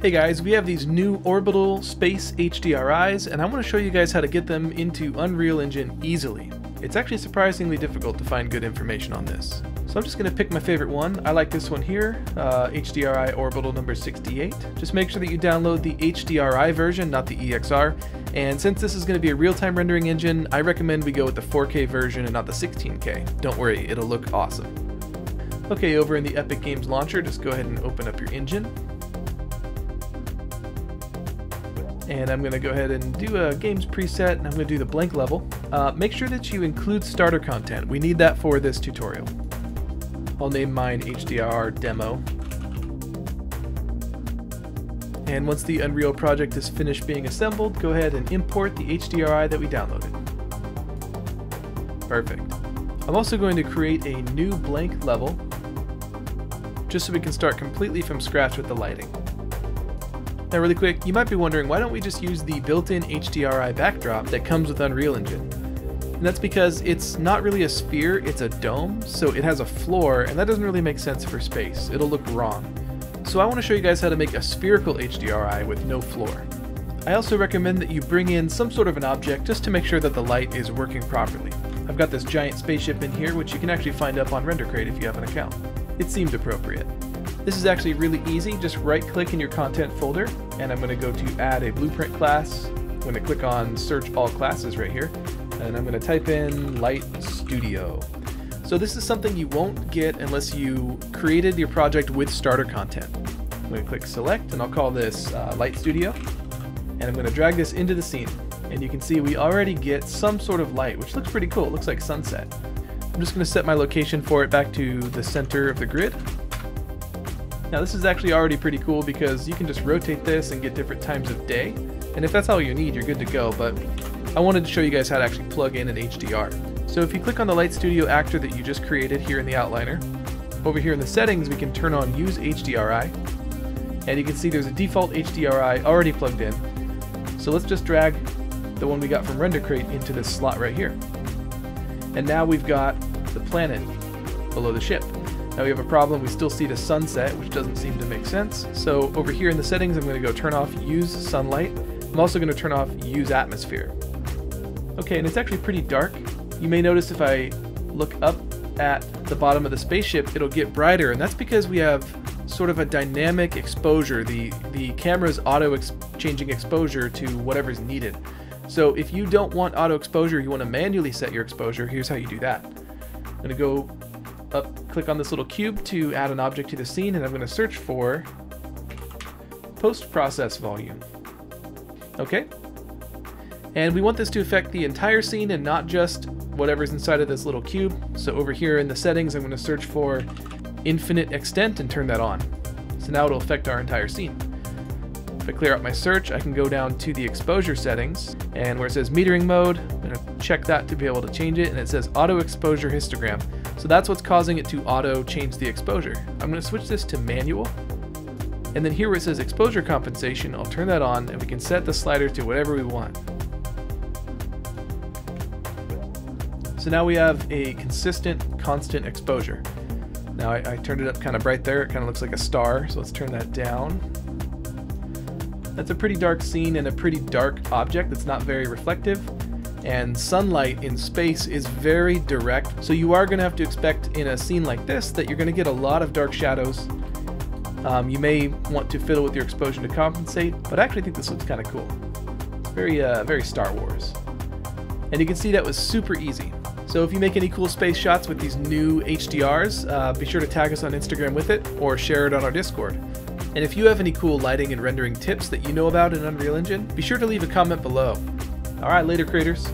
Hey guys, we have these new Orbital Space HDRIs, and I want to show you guys how to get them into Unreal Engine easily. It's actually surprisingly difficult to find good information on this. So I'm just going to pick my favorite one. I like this one here, HDRI Orbital number 68. Just make sure that you download the HDRI version, not the EXR. And since this is going to be a real-time rendering engine, I recommend we go with the 4K version and not the 16K. Don't worry, it'll look awesome. Okay, over in the Epic Games launcher, just go ahead and open up your engine. And I'm going to go ahead and do a games preset, and I'm going to do the blank level. Make sure that you include starter content. We need that for this tutorial. I'll name mine HDR Demo. And once the Unreal project is finished being assembled, go ahead and import the HDRI that we downloaded. Perfect. I'm also going to create a new blank level, just so we can start completely from scratch with the lighting. Now really quick, you might be wondering, why don't we just use the built-in HDRI backdrop that comes with Unreal Engine? And that's because it's not really a sphere, it's a dome, so it has a floor, and that doesn't really make sense for space. It'll look wrong. So I want to show you guys how to make a spherical HDRI with no floor. I also recommend that you bring in some sort of an object just to make sure that the light is working properly. I've got this giant spaceship in here, which you can actually find up on RenderCrate if you have an account. It seemed appropriate. This is actually really easy. Just right-click in your content folder, and I'm going to go to Add a Blueprint Class. I'm going to click on Search All Classes right here, and I'm going to type in Light Studio. So this is something you won't get unless you created your project with starter content. I'm going to click Select, and I'll call this Light Studio, and I'm going to drag this into the scene. And you can see we already get some sort of light, which looks pretty cool. It looks like sunset. I'm just going to set my location for it back to the center of the grid. Now this is actually already pretty cool because you can just rotate this and get different times of day. And if that's all you need, you're good to go, but I wanted to show you guys how to actually plug in an HDR. So if you click on the Light Studio actor that you just created here in the outliner, over here in the settings, we can turn on Use HDRI. And you can see there's a default HDRI already plugged in. So let's just drag the one we got from RenderCrate into this slot right here. And now we've got the planet below the ship. Now we have a problem, we still see the sunset, which doesn't seem to make sense. So over here in the settings, I'm going to go turn off Use Sunlight. I'm also going to turn off Use Atmosphere. Okay, and it's actually pretty dark. You may notice if I look up at the bottom of the spaceship, it'll get brighter, and that's because we have sort of a dynamic exposure. The camera's auto-changing exposure to whatever's needed. So if you don't want auto-exposure, you want to manually set your exposure, here's how you do that. I'm going to go up, click on this little cube to add an object to the scene, and I'm going to search for post-process volume. Okay, and we want this to affect the entire scene and not just whatever's inside of this little cube. So over here in the settings, I'm going to search for infinite extent and turn that on. So now it'll affect our entire scene. If I clear out my search, I can go down to the exposure settings, and where it says metering mode, I'm going to check that to be able to change it, and it says auto exposure histogram. So that's what's causing it to auto change the exposure. I'm going to switch this to manual, and then here where it says exposure compensation, I'll turn that on, and we can set the slider to whatever we want. So now we have a consistent, constant exposure. Now I turned it up kind of bright there, it kind of looks like a star, so let's turn that down. That's a pretty dark scene and a pretty dark object that's not very reflective. And sunlight in space is very direct, so you are going to have to expect in a scene like this that you're going to get a lot of dark shadows. You may want to fiddle with your exposure to compensate, but I actually think this looks kind of cool. It's very Star Wars. And you can see that was super easy. So if you make any cool space shots with these new HDRs, be sure to tag us on Instagram with it or share it on our Discord. And if you have any cool lighting and rendering tips that you know about in Unreal Engine, be sure to leave a comment below. All right, later, creators.